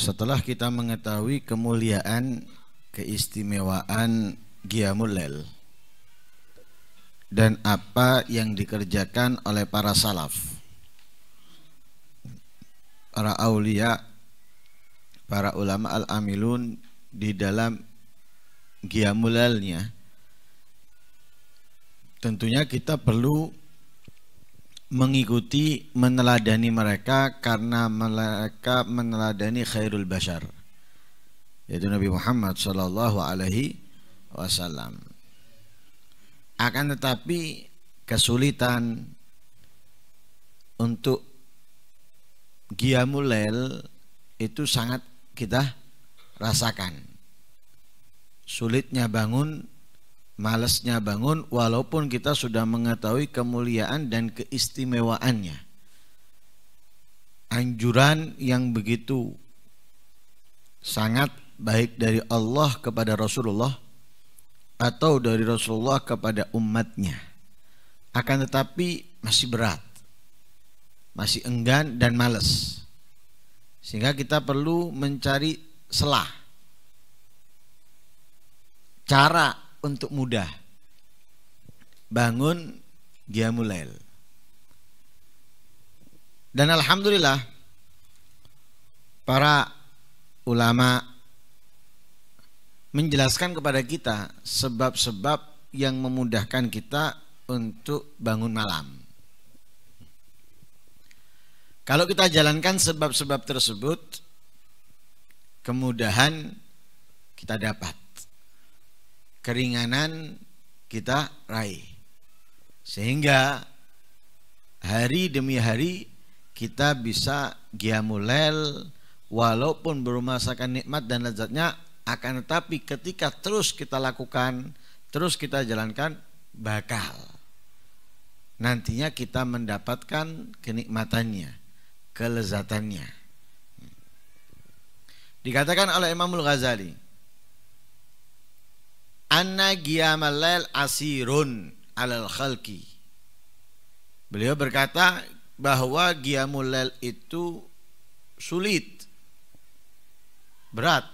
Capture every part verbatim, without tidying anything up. Setelah kita mengetahui kemuliaan, keistimewaan Qiyamul Lail dan apa yang dikerjakan oleh para salaf, para aulia, para ulama al-amilun di dalam Qiyamul Lailnya, tentunya kita perlu mengikuti, meneladani mereka, karena mereka meneladani khairul bashar, yaitu Nabi Muhammad Shallallahu Alaihi Wasallam. Akan tetapi kesulitan untuk Qiyamul Lail itu sangat kita rasakan. Sulitnya bangun, malesnya bangun, walaupun kita sudah mengetahui kemuliaan dan keistimewaannya. Anjuran yang begitu sangat baik dari Allah kepada Rasulullah atau dari Rasulullah kepada umatnya, akan tetapi masih berat, masih enggan dan malas, sehingga kita perlu mencari celah, cara untuk mudah bangun Qiyamul Lail. Dan alhamdulillah para ulama menjelaskan kepada kita sebab-sebab yang memudahkan kita untuk bangun malam. Kalau kita jalankan sebab-sebab tersebut, kemudahan kita dapat, keringanan kita raih, sehingga hari demi hari kita bisa Qiyamul Lail. Walaupun bermasakan nikmat dan lezatnya, akan tetapi ketika terus kita lakukan, terus kita jalankan, bakal nantinya kita mendapatkan kenikmatannya, kelezatannya. Dikatakan oleh Imamul Ghazali, anna Qiyamul Lail asirun alal khalqi. Beliau berkata bahwa Qiyamul Lail itu sulit, berat,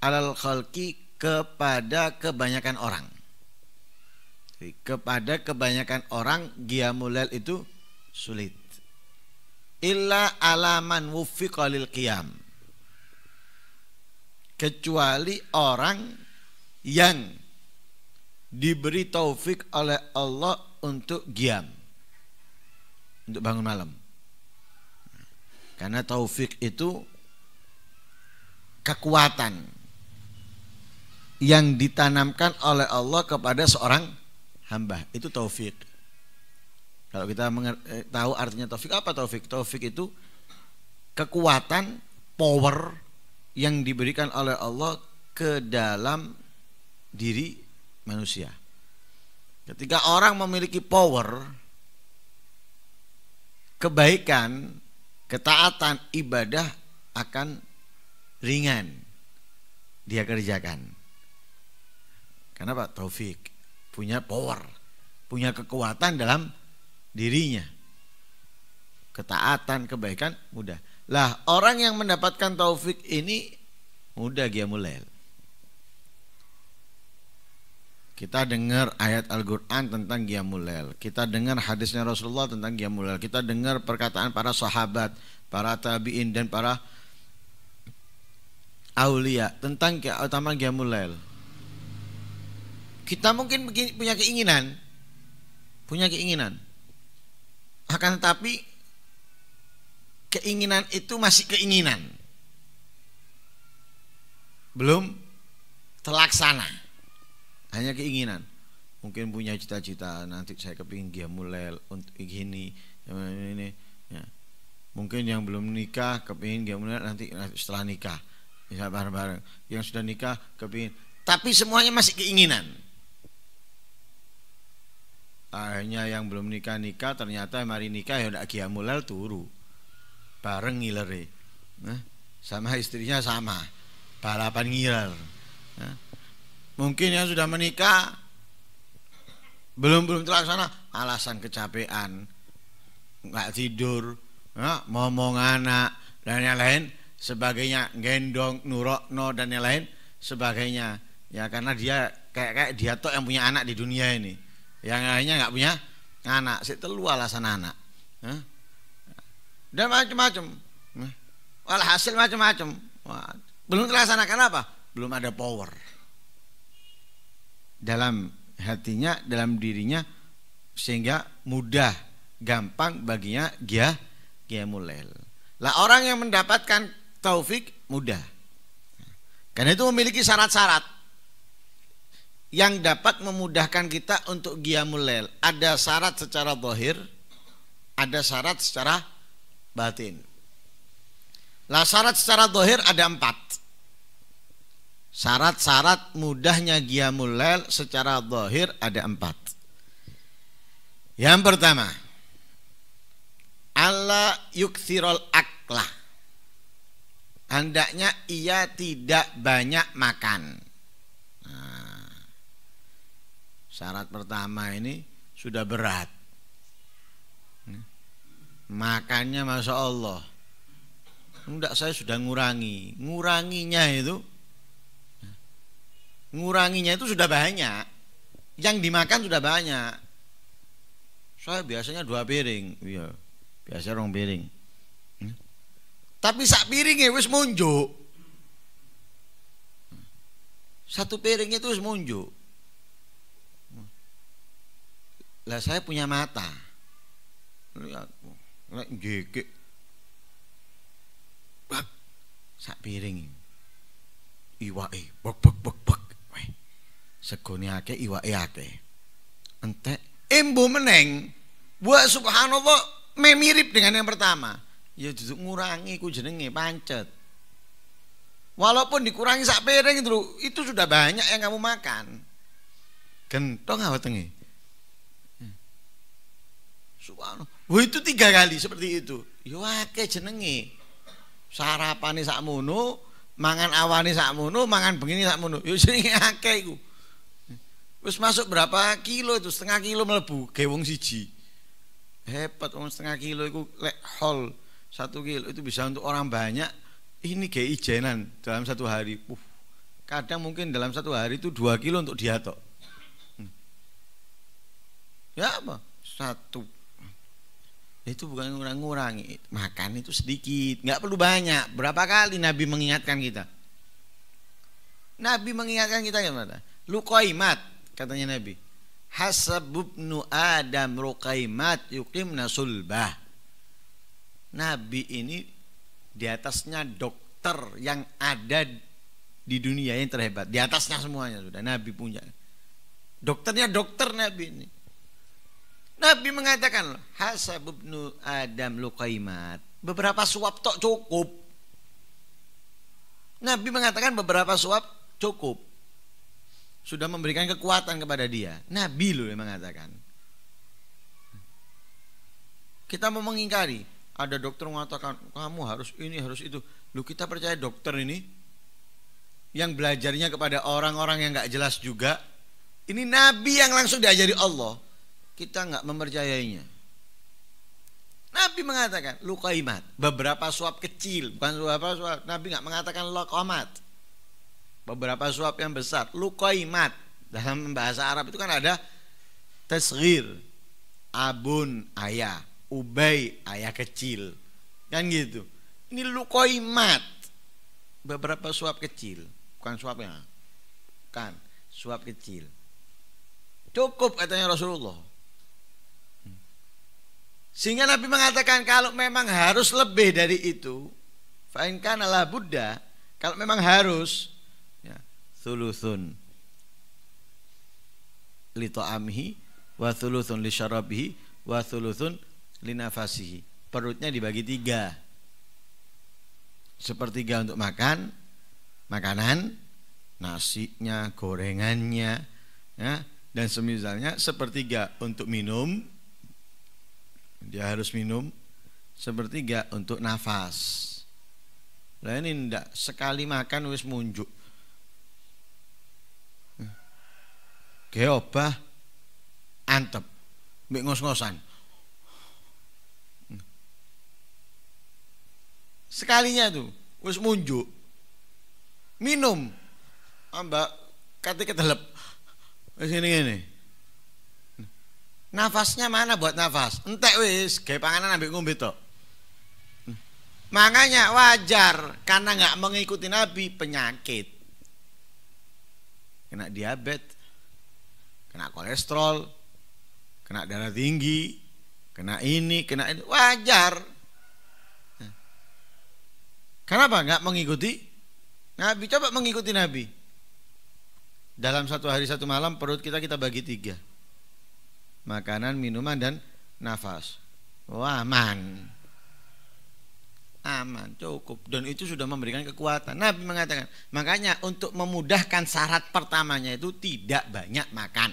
alal khalqi, kepada kebanyakan orang. Jadi, kepada kebanyakan orang Qiyamul Lail itu sulit. Illa alaman wuffiqa lil qiyam, kecuali orang yang diberi taufik oleh Allah untuk qiyam, untuk bangun malam. Karena taufik itu kekuatan yang ditanamkan oleh Allah kepada seorang hamba, itu taufik. Kalau kita tahu artinya taufik, apa taufik? Taufik itu kekuatan, power yang diberikan oleh Allah ke dalam diri manusia. Ketika orang memiliki power, kebaikan, ketaatan, ibadah akan ringan dia kerjakan. Kenapa? Taufik, punya power, punya kekuatan dalam dirinya. Ketaatan, kebaikan mudah. Lah orang yang mendapatkan taufik ini mudah Qiyamul Lail. Kita dengar ayat Al-Quran tentang Qiyamul Lail, kita dengar hadisnya Rasulullah tentang Qiyamul Lail, kita dengar perkataan para sahabat, para tabi'in dan para aulia tentang keutamaan Qiyamul Lail. Kita mungkin punya keinginan, punya keinginan, akan tetapi keinginan itu masih keinginan, belum terlaksana, hanya keinginan. Mungkin punya cita-cita, nanti saya kepingin Qiyamul Lail untuk ini, ini, ya. Mungkin yang belum nikah kepingin Qiyamul Lail nanti setelah nikah. Ya, bareng-bareng. Yang sudah nikah kepingin, tapi semuanya masih keinginan. Akhirnya yang belum nikah nikah, ternyata mari nikah ya udah Qiyamul Lail turu bareng ngiler, nah, sama istrinya sama balapan ngiler. Nah, mungkin yang sudah menikah belum belum terlaksana, alasan kecapean, nggak tidur, nah, ngomong anak dan yang lain sebagainya, gendong, nurokno dan yang lain sebagainya. Ya karena dia kayak kayak dia tok yang punya anak di dunia ini, yang lainnya nggak punya anak. Si telu alasan anak, huh? Dan macam-macam, huh? Walhasil macam-macam. Belum terlaksanakan apa? Belum ada power dalam hatinya, dalam dirinya, sehingga mudah, gampang baginya gia giamulail. Lah orang yang mendapatkan taufik mudah, karena itu memiliki syarat-syarat yang dapat memudahkan kita untuk giamulail. Ada syarat secara zahir, ada syarat secara batin. Lah syarat secara zahir ada empat. Syarat-syarat mudahnya qiyamul lail secara zahir ada empat. Yang pertama, alla yukthirul akla, hendaknya ia tidak banyak makan. Nah, syarat pertama ini sudah berat. Makannya masya Allah, enggak, saya sudah ngurangi. Nguranginya itu Nguranginya itu sudah banyak, yang dimakan sudah banyak. Saya biasanya dua piring, iya, biasa rong piring. Hmm? Tapi sak piringnya wis munjuk, satu piringnya itu wis munjuk. Lah saya punya mata, lihat, lihat jekek, sak piring, iwake, bek bek bek bek. Segone akeh iwake akeh entek embo meneng wa subhanallah, me mirip dengan yang pertama. Ya duduk ngurangi ku jenenge pancet, walaupun dikurangi sak piring itu, itu sudah banyak yang kamu makan. Gentong awetenge subhanallah, wah itu tiga kali seperti itu ya akeh jenenge. Sarapane sakmono, mangan awane sakmono, mangan begini sakmono, ya jenenge akeh iku. Terus masuk berapa kilo itu, setengah kilo melebu gewong siji. Hebat wong setengah kilo itu lek hol satu kilo itu bisa untuk orang banyak. Ini gei jenan dalam satu hari. Uh, kadang mungkin dalam satu hari itu dua kilo untuk dia tok. Ya apa? Satu. Itu bukan ngurang-ngurangi, makan itu sedikit, nggak perlu banyak. Berapa kali Nabi mengingatkan kita? Nabi mengingatkan kita gimana? Luqaimat, katanya Nabi, hasabubnu adam ruqaimat yuqimna sulbah. Nabi ini di atasnya dokter yang ada di dunia yang terhebat, di atasnya semuanya sudah Nabi punya. Dokternya dokter Nabi ini. Nabi mengatakan hasabubnu adam luqaimat, beberapa suap tok cukup. Nabi mengatakan beberapa suap cukup. Sudah memberikan kekuatan kepada dia. Nabi loh yang mengatakan. Kita mau mengingkari, ada dokter mengatakan kamu harus ini harus itu. Loh kita percaya dokter ini yang belajarnya kepada orang-orang yang nggak jelas juga. Ini Nabi yang langsung diajari Allah. Kita nggak mempercayainya. Nabi mengatakan luqaimat, beberapa suap kecil, bukan beberapa suap. Nabi nggak mengatakan luqaimat, beberapa suap yang besar. Luqaimat dalam bahasa Arab itu kan ada tasghir, abun ayah, ubay ayah kecil, kan gitu. Ini luqaimat, beberapa suap kecil, bukan suapnya, bukan suap kecil. Cukup katanya Rasulullah. Sehingga Nabi mengatakan kalau memang harus lebih dari itu, fa in kana la budda, kalau memang harus thuluthun li ta'amihi wa thuluthun li syarabihi wa thuluthun li nafasihi. Perutnya dibagi tiga, sepertiga untuk makan, makanan, nasinya, gorengannya, ya, dan semisalnya, sepertiga untuk minum, dia harus minum, sepertiga untuk nafas. Nah ini ndak sekali makan wis munjuk. Geobah antep mbek ngos-ngosan. Sekalinya tuh wis munjuk minum ambak kate kedelep wis ngene-ngene. Nafasnya mana buat nafas? Entek wis, gawe panganan ambek ngombe tok. Makanya wajar karena nggak mengikuti Nabi penyakit. Kena diabetes, kena kolesterol, kena darah tinggi, kena ini, kena ini, wajar. Kenapa nggak mengikuti Nabi? Coba mengikuti Nabi. Dalam satu hari satu malam perut kita kita bagi tiga. Makanan, minuman, dan nafas. Wah, aman. Aman, cukup. Dan itu sudah memberikan kekuatan. Nabi mengatakan, makanya untuk memudahkan syarat pertamanya itu tidak banyak makan.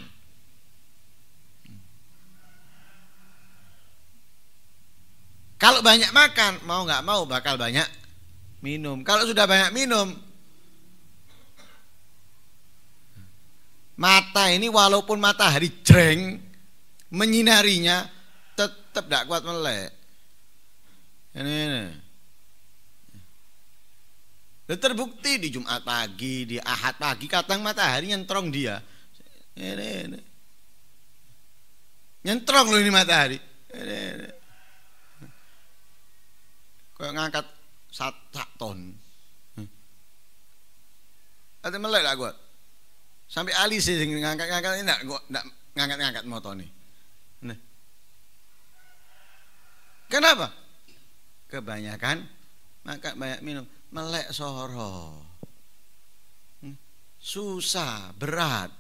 Kalau banyak makan, mau nggak mau bakal banyak minum. Kalau sudah banyak minum, mata ini walaupun matahari jreng menyinarinya tetap tidak kuat melek. Ini, ini. Dan terbukti di Jumat pagi, di Ahad pagi kadang matahari nyentrong dia. Ini, ini. Nyentrong loh ini matahari. Ini, ini. Kayak ngangkat sak ton. Ada melek lah kuat. Sampai alis sih ngangkat-ngangkat ini enggak, enggak ngangkat-ngangkat motor nih. Nah. Kenapa? Kebanyakan makan, banyak minum, melek soro. Susah, berat.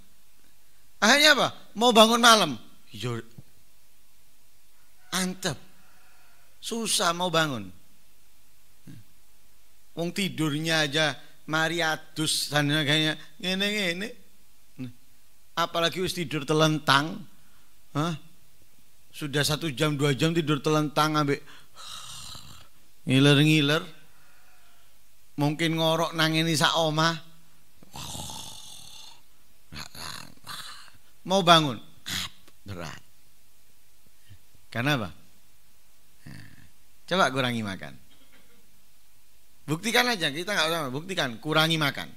Akhirnya apa? Mau bangun malam. Yo. Antep. Susah mau bangun. Wong tidurnya aja mariatus sana kayaknya ngene-ngene. Apalagi wis tidur telentang, hah? Sudah satu jam dua jam tidur telentang ambek ngiler-ngiler, mungkin ngorok nangini sak omah, mau bangun berat. Kenapa? Coba kurangi makan. Buktikan aja, kita nggak usah buktikan, kurangi makan,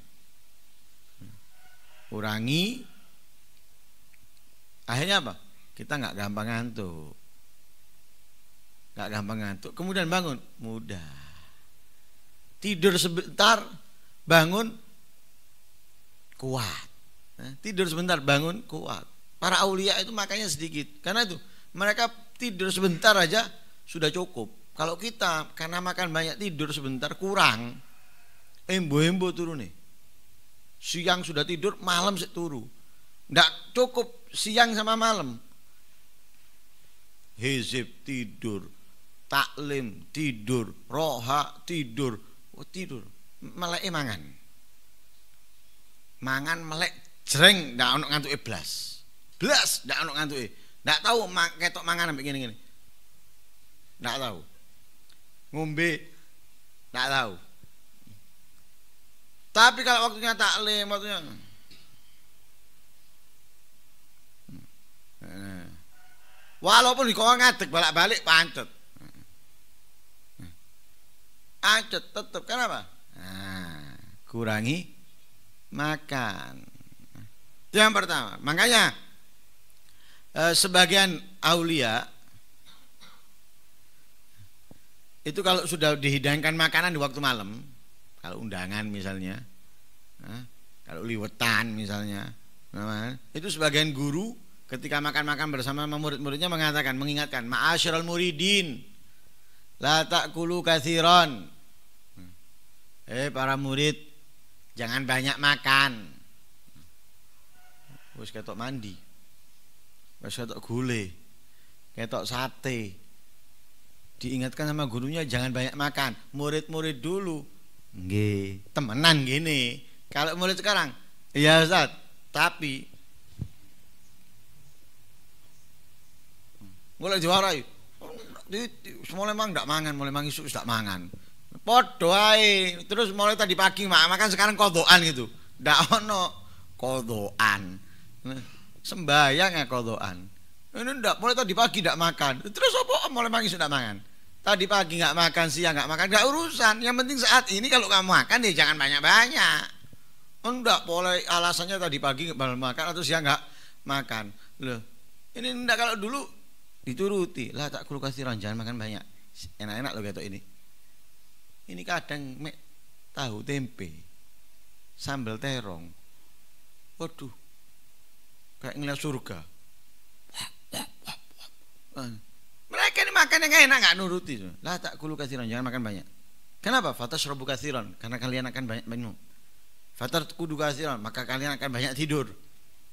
kurangi. Akhirnya apa? Kita nggak gampang ngantuk, nggak gampang ngantuk. Kemudian bangun mudah, tidur sebentar bangun kuat, tidur sebentar bangun kuat. Para aulia itu makanya sedikit, karena itu mereka tidur sebentar aja sudah cukup. Kalau kita karena makan banyak tidur sebentar kurang, embo-embo turu nih. Siang sudah tidur, malam sik turu. Nggak cukup siang sama malam. Hizib tidur, taklim tidur, roha tidur, oh, tidur, melek mangan. Mangan melek jreng ndak ono ngantuke blas. Blas ndak ono ngantuke. Ndak tahu ketok mangan sampai ngene-ngene. Ndak tahu. Ngombe ndak tahu. Tapi kalau waktunya taklim, waktunya walaupun dikau ngadeg balik-balik pancet ancet tetap. Kenapa? Nah, kurangi makan itu yang pertama. Makanya eh, sebagian aulia itu kalau sudah dihidangkan makanan di waktu malam, kalau undangan misalnya, nah, kalau liwetan misalnya, nah, itu sebagian guru ketika makan-makan bersama murid-muridnya mengatakan, mengingatkan, ma'asyiral muridin la ta'kulu katsiran. Eh para murid, jangan banyak makan. Wis ketok mandi, wis ketok gulai, ketok sate. Diingatkan sama gurunya jangan banyak makan. Murid-murid dulu nggih, temenan gini. Kalau murid sekarang, iya Ustaz, tapi mulai juara itu, mulai mang tidak mangan, mulai mang isu tidak mangan. Pot doai, terus mulai tadi pagi makan, sekarang kodoan gitu, tidak ono kodoan, sembayang ya kodoan. Ini tidak, mulai tadi pagi tidak makan, terus apa mulai mang isu tidak mangan. Tadi pagi nggak makan, siang nggak makan, nggak urusan. Yang penting saat ini kalau kamu makan ya jangan banyak-banyak. Enggak boleh alasannya tadi pagi nggak makan atau siang nggak makan. Loh, ini enggak, kalau dulu dituruti lah, tak kulu kasih ranjangan makan banyak. Enak-enak loh gitu ini. Ini kadang me, tahu tempe, sambal terong. Waduh, kayak ngeliat surga. Mereka ini makan yang enak nggak nuruti. Lah tak kulu kasiran, jangan makan banyak. Kenapa? Fatasrobu kasiran, karena kalian akan banyak minum. Fatarkudu kasiran, maka kalian akan banyak tidur.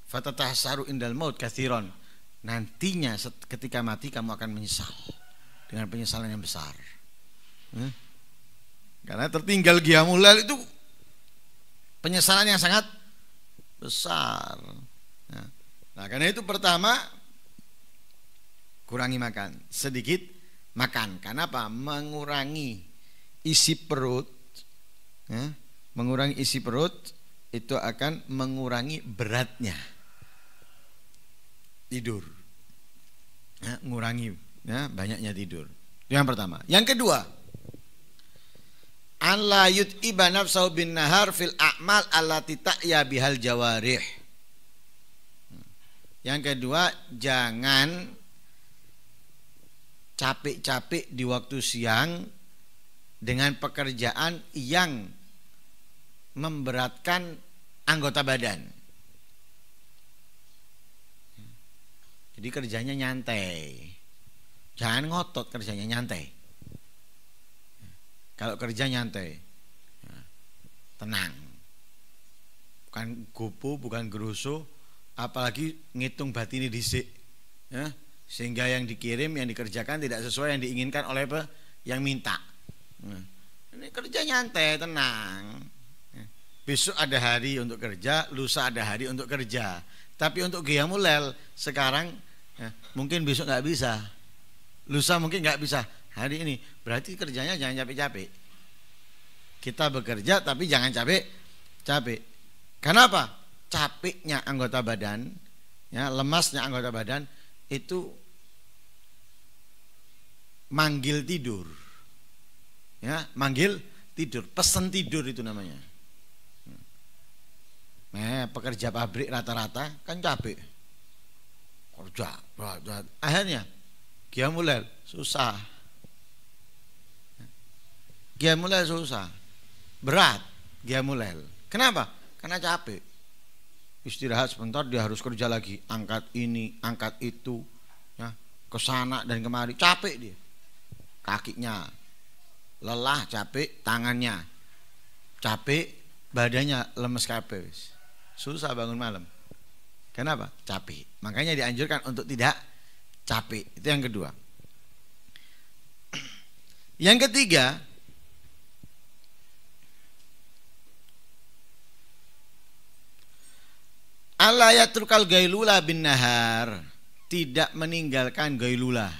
Fatatahsaru indal maut kasiran, nantinya ketika mati kamu akan menyesal dengan penyesalan yang besar. Hmm? Karena tertinggal Qiyamulail itu penyesalan yang sangat besar. Nah, karena itu pertama, kurangi makan, sedikit makan. Karena apa? Mengurangi isi perut, ya, mengurangi isi perut itu akan mengurangi beratnya tidur, ya, mengurangi ya, banyaknya tidur. Itu yang pertama. Yang kedua, Allah yut'iba nafsahu bin nahar fil a'mal allati ta'ya bihal jawarih. Yang kedua, jangan capek-capek di waktu siang dengan pekerjaan yang memberatkan anggota badan. Jadi kerjanya nyantai. Jangan ngotot, kerjanya nyantai. Kalau kerja nyantai, tenang. Bukan gupu, bukan gerusuh, apalagi ngitung batin ini disik, ya. Sehingga yang dikirim, yang dikerjakan tidak sesuai yang diinginkan oleh apa? Yang minta. Nah, ini kerja nyantai, tenang. Besok ada hari untuk kerja, lusa ada hari untuk kerja. Tapi untuk Qiyamulail sekarang ya, mungkin besok nggak bisa, lusa mungkin nggak bisa. Hari ini berarti kerjanya jangan capek-capek. Kita bekerja tapi jangan capek-capek. Kenapa? Capeknya anggota badan, ya, lemasnya anggota badan itu manggil tidur, ya, manggil tidur, pesen tidur itu namanya. Nah, pekerja pabrik rata-rata kan capek, kerja, kerja. Akhirnya Qiyamulail susah, Qiyamulail susah, berat Qiyamulail. Kenapa? Karena capek. Istirahat sebentar dia harus kerja lagi, angkat ini, angkat itu, ya, kesana dan kemari, capek dia, kakinya lelah, capek tangannya, capek badannya, lemes kabeh, susah bangun malam. Kenapa? Capek. Makanya dianjurkan untuk tidak capek. Itu yang kedua. Yang ketiga, Allah yatrukal gailula bin nahar, tidak meninggalkan gailula,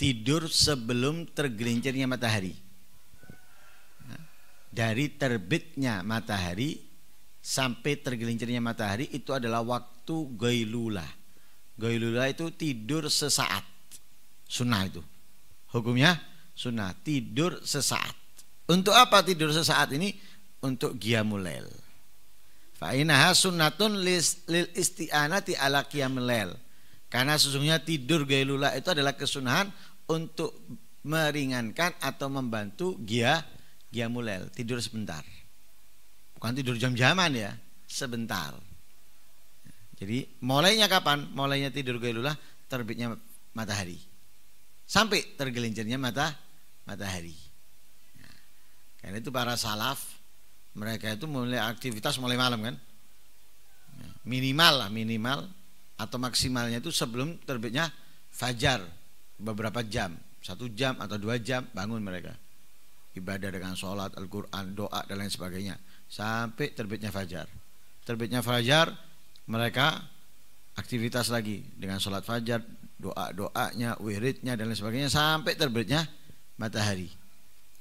tidur sebelum tergelincirnya matahari. Dari terbitnya matahari sampai tergelincirnya matahari itu adalah waktu gailula. Gailula itu tidur sesaat, sunnah itu, hukumnya sunnah, tidur sesaat. Untuk apa tidur sesaat ini? Untuk Qiyamulail. Fa innaha sunnatun lil isti'anati ala Qiyamulail. Karena sesungguhnya tidur gailula itu adalah kesunahan untuk meringankan atau membantu Qiyamulail. Tidur sebentar. Bukan tidur jam-jaman ya, sebentar. Jadi mulainya kapan? Mulainya tidur gailula terbitnya matahari sampai tergelincirnya mata matahari. Nah, karena itu para salaf mereka itu mulai aktivitas mulai malam kan, minimal lah, minimal atau maksimalnya itu sebelum terbitnya fajar beberapa jam, satu jam atau dua jam bangun mereka ibadah dengan sholat, Al-Quran, doa dan lain sebagainya sampai terbitnya fajar. Terbitnya fajar mereka aktivitas lagi dengan sholat fajar, doa-doanya, wiridnya dan lain sebagainya sampai terbitnya matahari.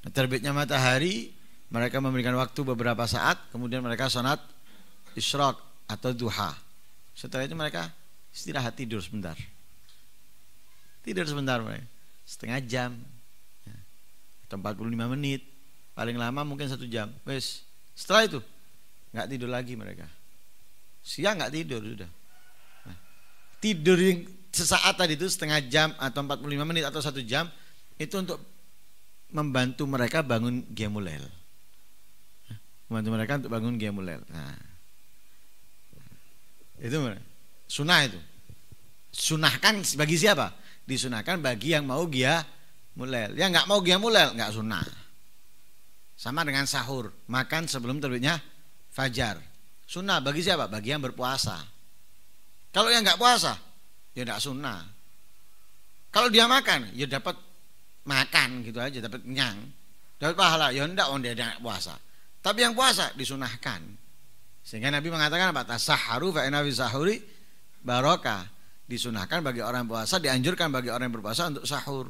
Terbitnya matahari mereka memberikan waktu beberapa saat, kemudian mereka sholat isyraq atau duha. Setelah itu mereka istirahat, tidur sebentar. Tidur sebentar mereka. setengah jam atau empat puluh lima menit, paling lama mungkin satu jam. Wes, setelah itu nggak tidur lagi mereka. Siang nggak tidur sudah. Nah, tidur yang sesaat tadi itu setengah jam atau empat puluh lima menit atau satu jam itu untuk membantu mereka bangun qiyamul lail. Membantu mereka untuk bangun qiyamul lail. Nah, itu sunnah itu. Sunahkan bagi siapa? Disunahkan bagi yang mau qiyamul lail. Yang nggak mau qiyamul lail nggak sunnah. Sama dengan sahur, makan sebelum terbitnya fajar. Sunnah bagi siapa? Bagi yang berpuasa. Kalau yang nggak puasa, ya nggak sunnah. Kalau dia makan, ya dapat makan gitu aja, dapat kenyang, dapat pahala. Ya ndak, orang dia nggak puasa. Tapi yang puasa disunahkan. Sehingga Nabi mengatakan apa? Tasahharu fa inna fi sahuri barokah. Disunahkan bagi orang puasa, dianjurkan bagi orang yang berpuasa untuk sahur.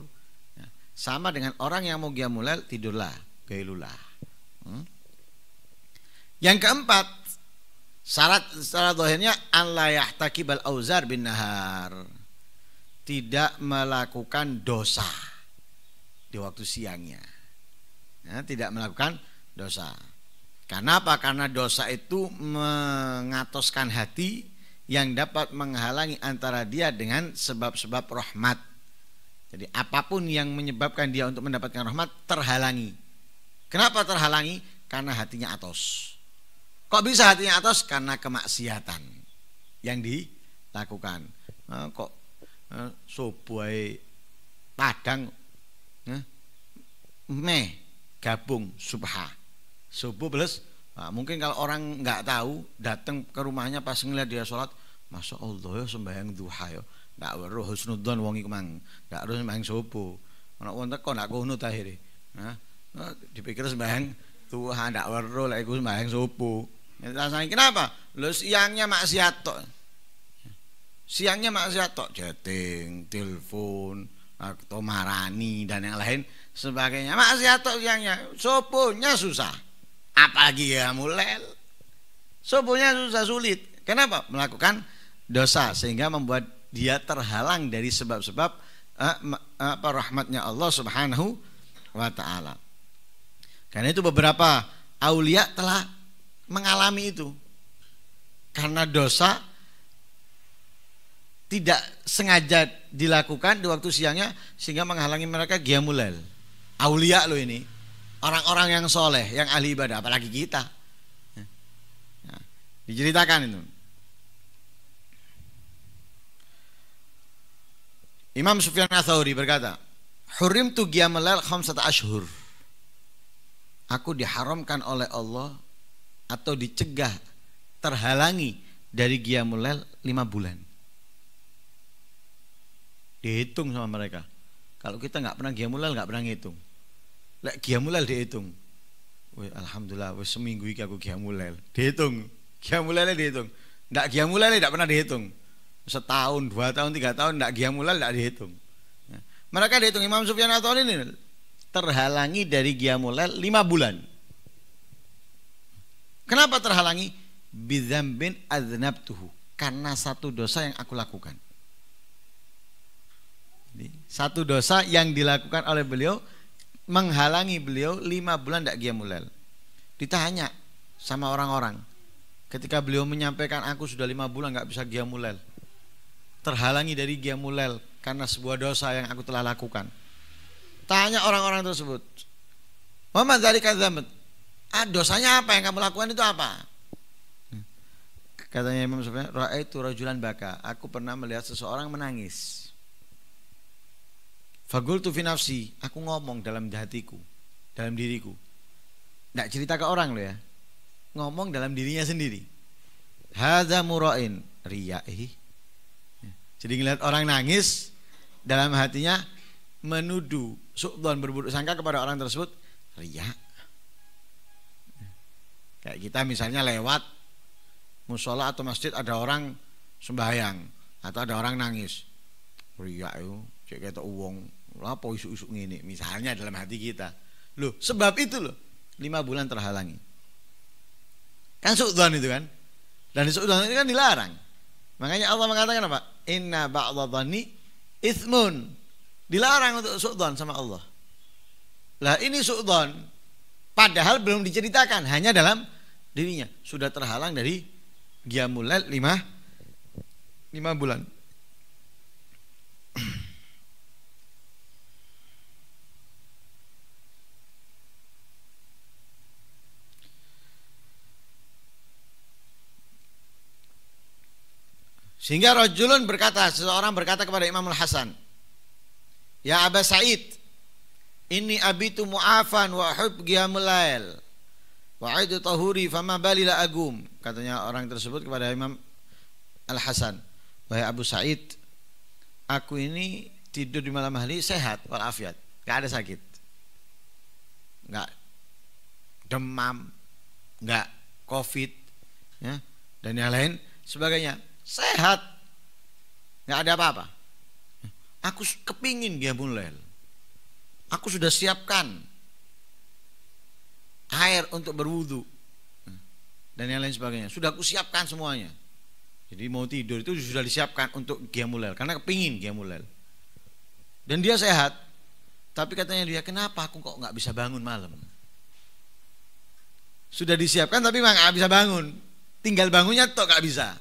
Sama dengan orang yang mau qiyamul lail, tidurlah, gailulah. Hmm? Yang keempat, syarat secara zahirnya alla yahtakibal auzar bin nahar. Tidak melakukan dosa di waktu siangnya. Ya, tidak melakukan dosa. Karena apa? Karena dosa itu mengatoskan hati yang dapat menghalangi antara dia dengan sebab-sebab rahmat. Jadi apapun yang menyebabkan dia untuk mendapatkan rahmat terhalangi. Kenapa terhalangi? Karena hatinya atos. Kok bisa hatinya atos? Karena kemaksiatan yang dilakukan. Nah, kok nah, sobai padang nah, meh gabung subha subuh plus. Nah, mungkin kalau orang nggak tahu datang ke rumahnya pas ngeliat dia sholat, masya Allah ya sembahyang duha ya, nggak perlu husnudon wongi kemang, nggak harus sembahyang subuh. Anak wanita kok nggak kunut akhirnya. Nah, dipikir sembahyang Tuhan ndak weruh lek iku sembahyang subuh. Rasane kenapa? Lho siangnya maksiat tok. Siangnya maksiat tok, chatting, telepon, atau marani dan yang lain sebagainya. Maksiat tok siangnya, subuhnya susah. Apalagi ya mulai. Subuhnya susah, sulit. Kenapa? Melakukan dosa sehingga membuat dia terhalang dari sebab-sebab eh, apa rahmatnya Allah Subhanahu wa taala. Karena itu beberapa aulia telah mengalami itu. Karena dosa tidak sengaja dilakukan di waktu siangnya sehingga menghalangi mereka qiyamul lail. Aulia loh ini, orang-orang yang soleh, yang ahli ibadah, apalagi kita. Nah, diceritakan itu. Imam Sufyan Ats-Tsauri berkata, "Hurimtu qiyamul lail khamsata ashhur." Aku diharamkan oleh Allah atau dicegah, terhalangi dari qiyamul lail lima bulan. Dihitung sama mereka. Kalau kita nggak pernah qiyamul lail, nggak pernah ngitung. Lek qiyamul lail dihitung. Wih, alhamdulillah, wih, seminggu ini aku qiyamul lail. Dihitung, qiyamul lail dihitung. Nggak qiyamul lail nggak pernah dihitung. Setahun, dua tahun, tiga tahun nggak qiyamul lail nggak dihitung. Nah, mereka dihitung Imam Sufyan Ats-Tsauri ini terhalangi dari qiyamul lail lima bulan. Kenapa terhalangi? Bidzambin adznabtuhu, karena satu dosa yang aku lakukan. Jadi, satu dosa yang dilakukan oleh beliau menghalangi beliau lima bulan tidak qiyamul lail. Ditanya sama orang-orang, ketika beliau menyampaikan aku sudah lima bulan nggak bisa qiyamul lail, terhalangi dari qiyamul lail karena sebuah dosa yang aku telah lakukan. Tanya orang-orang tersebut, Muhammad dari Kazamet, ah dosanya apa yang kamu lakukan itu apa? Katanya Imam Sufyan, Ra'aitu rajulan baka, aku pernah melihat seseorang menangis. Faqultu fi nafsi, aku ngomong dalam hatiku, dalam diriku, nggak cerita ke orang loh ya, ngomong dalam dirinya sendiri. Hadza mura'in riyaih. Jadi ngelihat orang nangis dalam hatinya menuduh su'dhon, berburuk sangka kepada orang tersebut, riya. Kayak kita misalnya lewat musola atau masjid ada orang sembahyang atau ada orang nangis, riya yo, cek ketok wong lapo isuk-isuk ngene, misalnya dalam hati kita. Loh, sebab itu loh lima bulan terhalangi. Kan su'dhon itu kan. Dan su'dhon itu kan dilarang. Makanya Allah mengatakan apa? Inna ba'dadh-dhanni itsmun Dilarang untuk su'don sama Allah. Lah ini su'don, padahal belum diceritakan, hanya dalam dirinya. Sudah terhalang dari qiyamul lail lima, lima bulan. Sehingga rajulun berkata, seseorang berkata kepada Imam Al-Hasan, "Ya Aba Sa'id, inni abitu mu'afan wa uhibbu qiyamul lail wa aidu tahuri fama balila agum." Katanya orang tersebut kepada Imam Al-Hasan, "Wahai Abu Sa'id, aku ini tidur di malam hari sehat walafiat, gak ada sakit, gak demam, gak covid, ya, dan yang lain sebagainya. Sehat, nggak ada apa-apa. Aku kepingin qiyamul lail. Aku sudah siapkan air untuk berwudu dan yang lain sebagainya. Sudah aku siapkan semuanya. Jadi mau tidur itu sudah disiapkan untuk qiyamul lail karena kepingin qiyamul lail. Dan dia sehat. Tapi katanya dia, kenapa aku kok nggak bisa bangun malam? Sudah disiapkan tapi nggak bisa bangun. Tinggal bangunnya toh nggak bisa."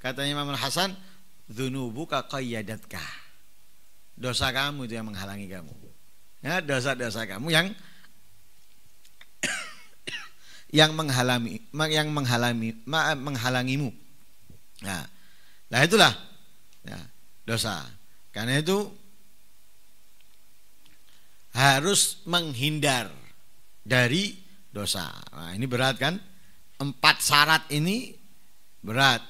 Katanya Imam Al-Hasan, "Dzunubuka qayyadatka." Dosa kamu itu yang menghalangi kamu. Ya, dosa-dosa kamu yang yang menghalangi yang menghalangi menghalangimu. Nah, lah itulah ya, dosa. Karena itu harus menghindar dari dosa. Nah, ini berat kan? Empat syarat ini berat.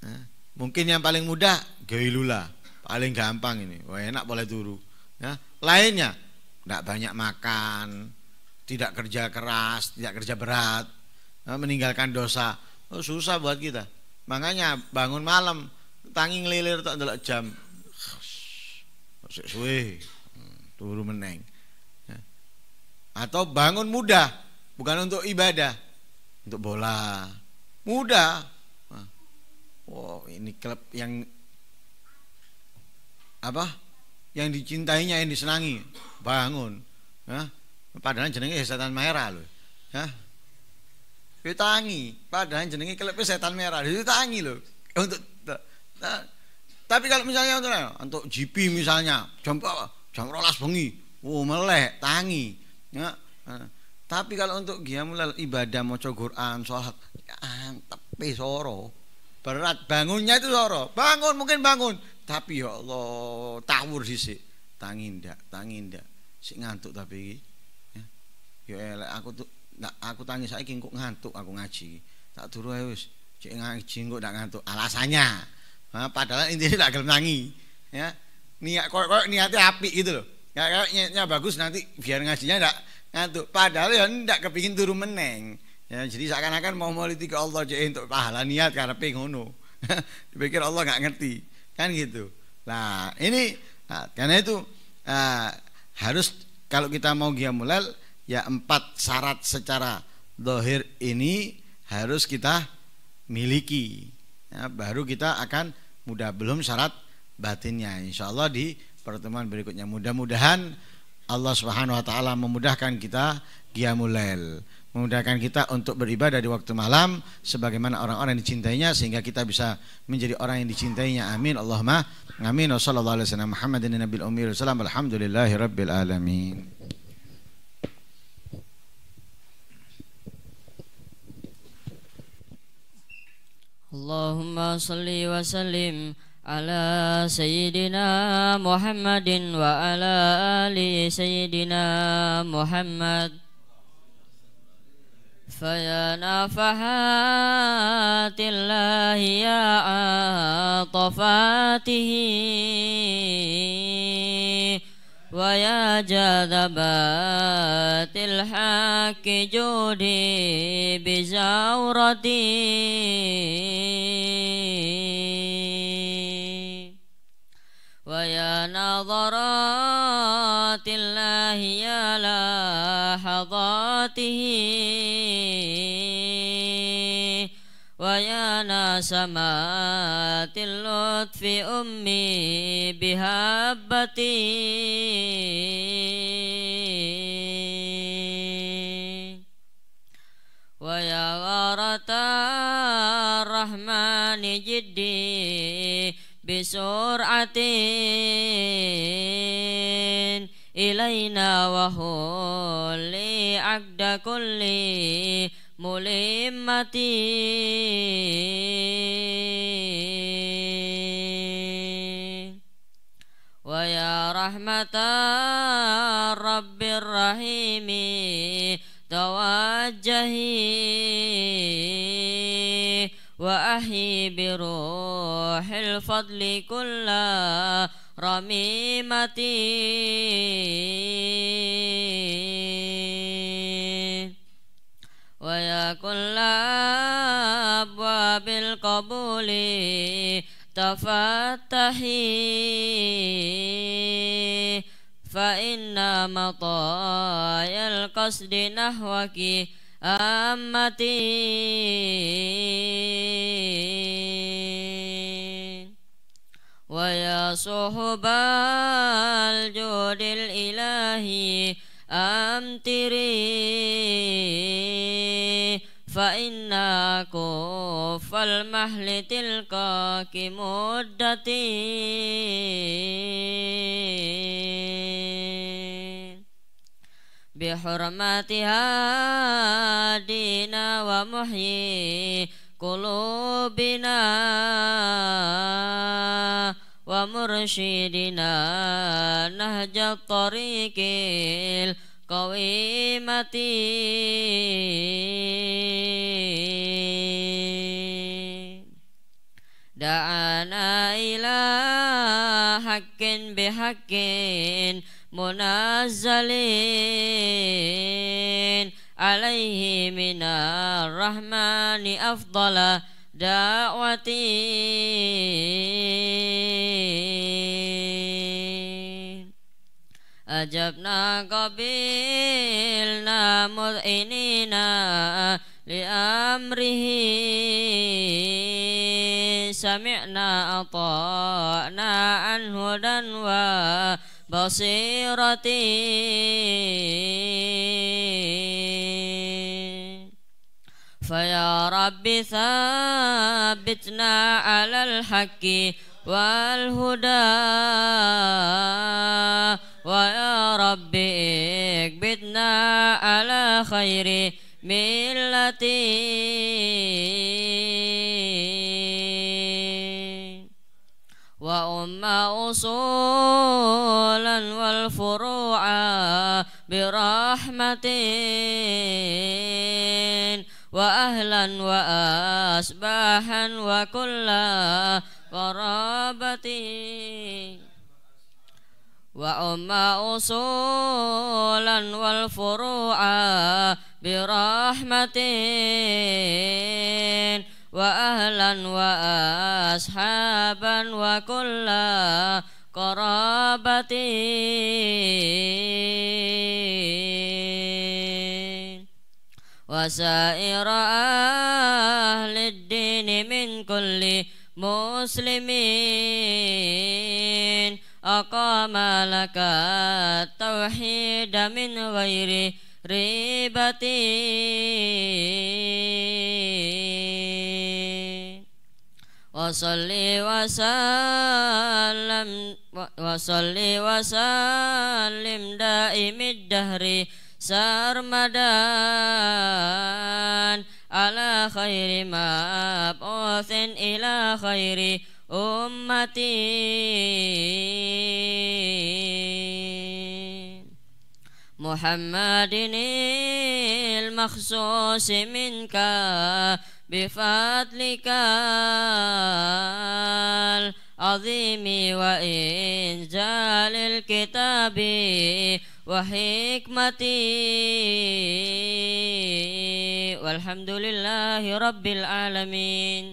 Nah, mungkin yang paling mudah gailula, paling gampang ini, wah enak boleh turu ya. Lainnya tidak banyak makan, tidak kerja keras, tidak kerja berat, nah, meninggalkan dosa, oh, susah buat kita. Makanya bangun malam tangi ngelilir tak delok jam, masih suwe turu meneng ya. Atau bangun mudah, bukan untuk ibadah, untuk bola mudah. Wow, ini klub yang apa? Yang dicintainya, yang disenangi, bangun. Hah? Padahal jenenge setan merah loh. Hah? Ditangi, padahal jenenge klubnya setan merah, ditangi loh. Untuk nah, tapi kalau misalnya untuk, untuk G P misalnya, jam jam rolas bengi, oh melek, tangi. Ya. Nah, tapi kalau untuk qiyamul lail ibadah maca Quran, salat, antep soro. Berat bangunnya itu loro. Bangun mungkin bangun, tapi ya Allah tawur dhisik. Tangi ndak, tangi ndak. Sik ngantuk tapi ya. Ya elek aku tuh ndak aku tangi saiki kok ngantuk aku ngaji. Tak turu ae wis. Cek ngaji kok ndak ngantuk. Alasannya. Nah, padahal intine ndak gelem tangi, ya. Niat koyo-koyo niatnya apik gitu loh. Ya niatnya bagus nanti biar ngajinya ndak ngantuk. Padahal ya ndak kepingin turu meneng. Ya, jadi seakan-akan mau maulidi ke Allah jadi untuk pahala niat karena pengono, dipikir Allah nggak ngerti kan gitu. Nah ini nah, karena itu uh, harus kalau kita mau qiyamul lail ya empat syarat secara zahir ini harus kita miliki ya, baru kita akan mudah. Belum syarat batinnya, insya Allah di pertemuan berikutnya. Mudah-mudahan Allah Subhanahu Wa Taala memudahkan kita qiyamul lail, memudahkan kita untuk beribadah di waktu malam sebagaimana orang-orang yang dicintainya, sehingga kita bisa menjadi orang yang dicintainya. Amin Allahumma amin. Wassallallahu alaihi wasallam Muhammadin nabil ummi wasallam. Alhamdulillahi rabbil alamin. Allahumma salli wa sallim ala sayyidina Muhammadin wa ala ali sayyidina Muhammad. فيا نافحات الله يا عاطفاته ويا جذبات الحق جودي بزورتي ويا نظرات الله يا لحظاته ويا نسمات اللطف أمي بهبتي ويا غارة الرحمن جدي بسرعة إلينا وهولي عقد كل ملمتي ويا رحمة الرب الرحيم توجهي وأحيي بروح الفضل كل رميمتي ويا كل أبواب القبول تفتحي فإن مطايا القصد نحوك أمتي ويا صحب الجود الإلهي أمطري فإن كف المحل تلقاك مدتي بحرمتها دينا ومحيي قلوبنا ومرشدنا نهج الطريق القويمة دعانا إلى حق بحق منزلين عليه من الرحمن أفضل دعوتي أجبنا قبلنا مذعنينا لأمره سمعنا أطعنا عن هدى وبصيرة فيا رب ثبتنا على الحق والهدى ويا رب اكبتنا على خير ملتي وأم أصولا والفروع برحمة وأهلا وأسباحا وكل قرابتي وأم أصولا والفروع برحمة وأهلا وأصحابا وكل قرابتي وسائر أهل الدين من كل مسلمين أقام لك التوحيد من غير ريبة وصل وسلم وصل وسلم دائم الدهر سرمدان على خير مبعوث إلى خير أمتي محمد المخصوص منك بفضلك العظيم وإنزال الكتاب وحكمتي والحمد لله رب العالمين.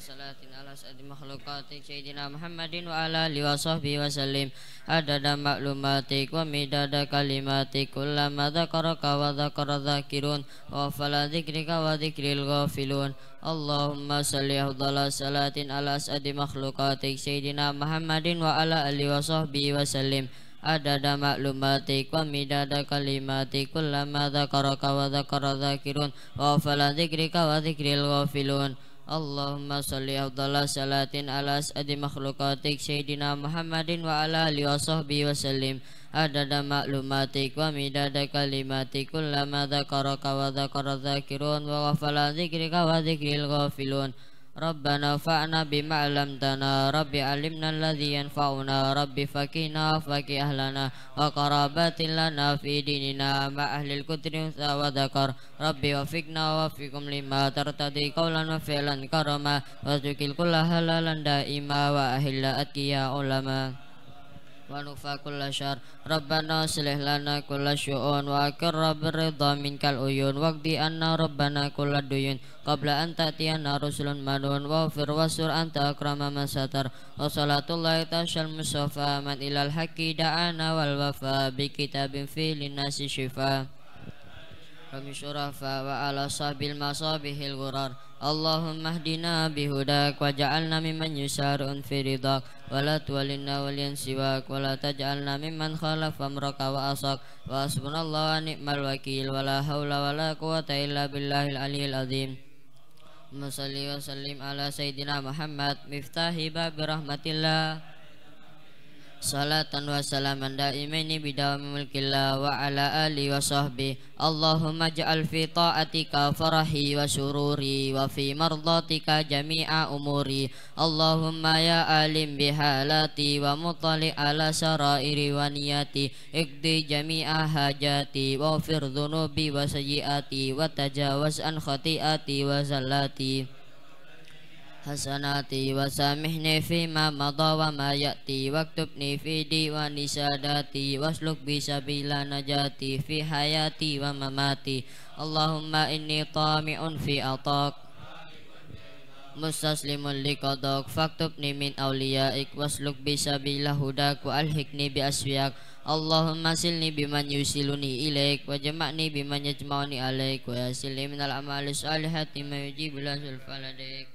salatin ala sayyidi makhlukati sayyidina Muhammadin wa ala alihi wa sahbihi wa sallim adada ma'lumatik wa midada kalimatik kullama dzakaraka wa dzakara dzakirun wa fala dzikrika wa dzikril ghafilun. Allahumma salli afdhala salatin ala sayyidi makhlukati sayyidina Muhammadin wa ala alihi wa sahbihi wa sallim adada ma'lumatik wa midada kalimatik kullama dzakaraka wa dzakara dzakirun wa fala dzikrika wa dzikril ghafilun. Allahumma salli afdhala salatin ala sayyidi makhlukatik sayyidina Muhammadin wa ala alihi wa sahbihi wa sallim adada ma'lumatik wa midada kalimatik kullama dzakaraka wa dzakara dzakirun wa ghafala dzikrika wa dzikril ghafilun. Rabbana fa'na bima 'allamtana rabbi 'allimna alladhi yanfa'una rabbi faqina faqih ahlana wa qarabatin lana fi dinina ma ahlil kutri wa dzakar rabbi wafiqna wa fikum lima tartadi qawlan wa fi'lan karama wazukil kulla halalan da'ima wa ahilla atqiya ulama wa nufa kulla syar. Rabbana aslih lana kulla syu'un wa akrab ridha minkal uyun waqdi anna rabbana kulla duyun qabla an ta'tiyana rusulun manun wa fir wasur anta akrama masatar wa salatullahi ta'ashal musafa man ilal haqi da'ana wal wafa bi kitabin fi linnasi shifa kami syurafa wa ala sahbil masabihil gurar. Allahumma hdina bihudak wa ja'alna mimman yusarun fi ridak wa la tuwalinna walian siwak wa la taj'alna mimman khalaf amraka wa asak wa hasbunallahu wa ni'mal wakil wa la hawla wa la quwata illa billahil aliyil azim. Allahumma salli wa sallim ala sayyidina Muhammad miftahi babi rahmatillah salatan wa salaman daimaini bidawami mulkillah wa ala alihi wa sahbihi. Allahumma ja'al fi ta'atika farahi wa sururi wa fi mardatika jami'a umuri. Allahumma ya alim bihalati wa mutali ala sarairi wa niyati ikdi jami'a hajati wa fir dhunubi wa sayiati wa tajawaz an khati'ati wa zallati hasanati wa samihni fima madha wa ma ya'ti waktubni fi diwani sadati wasluk bisabila najati fi hayati wa mamati. Allahumma inni tami'un fi atak mustaslimun liqadak faktubni min awliyaik wasluk bisabila hudak wa alhikni bi aswiyak. Allahumma silni biman yusiluni ilaik wa jama'ni biman yajma'uni alaik wa yasilni minal amali salihati ma yujibula zulfaladik.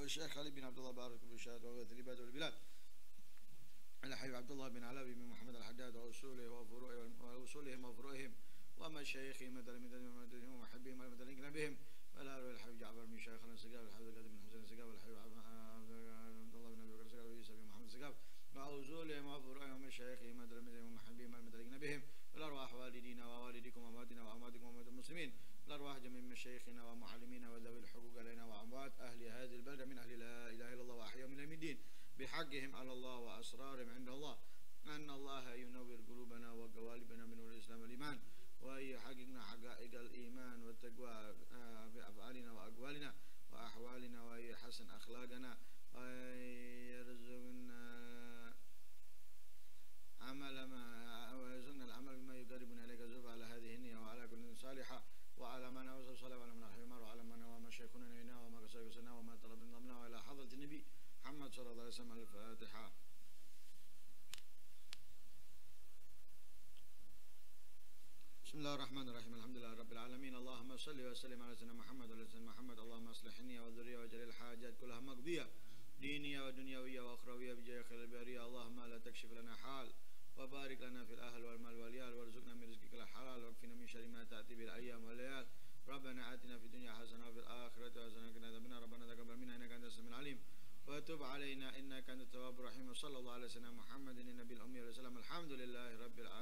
الشيخ علي بن عبد الله بارك الله شهد وغيث العباد والبلاد على حبيب عبد الله بن علوي بن محمد الحداد واصوله وفروعهم واصولهم وفروعهم ومشايخهم ومدرسهم ومحبهم ومدرسين بهم ولا روي الحبيب جعفر بن شيخ علي السقاف الحبيب القديم بن حسين السقاف والحبيب عبد الله بن ابي بكر السقاف ويوسف بن محمد السقاف واصولهم وفروعهم ومشايخهم ومدرسين ومحبهم ومدرسين بهم ولا ارواح والدينا ووالديكم وامواتنا وامواتكم واموات المسلمين ولا ارواح جميع مشايخنا ومعلمينا وذوي الحقوق علينا واموات اهل هذه البلده من اهل لا اله الا الله واحياء من المدين بحقهم على الله واسرارهم عند الله ان الله ينور قلوبنا وقوالبنا من نور الاسلام والايمان ويحققنا حقائق الايمان والتقوى بافعالنا واقوالنا واحوالنا ويحسن اخلاقنا ويرزقنا عمل ما ويرزقنا العمل بما يقربنا اليك زلفى على هذه النيه وعلى كل صالحه وعلى ما نوصل صلى الله عليه وسلم وعلى ما نوى مشايخنا نينا وما قصينا وما طلبنا ضمنا والى حضره النبي محمد صلى الله عليه وسلم. الفاتحه. بسم الله الرحمن الرحيم. الحمد لله رب العالمين. اللهم صل وسلم على سيدنا محمد وعلى سيدنا محمد. اللهم اصلح النيه والذريه وجعل الحاجات كلها مقضيه دينيه ودنيويه واخرويه بجاه خير البريه. اللهم لا تكشف لنا حال وبارك لنا في الأهل والمال والعيال وارزقنا من رزقك الحلال واكفنا من شر ما تأتي بالأيام والليال ربنا آتنا في الدنيا حسنة وفي الآخرة حسنة وقنا عذاب النار ربنا تقبل منا إنك أنت السميع العليم وتب علينا إنك أنت التواب الرحيم صلى الله عليه وسلم محمد النبي الأمي والسلام الحمد لله رب العالمين.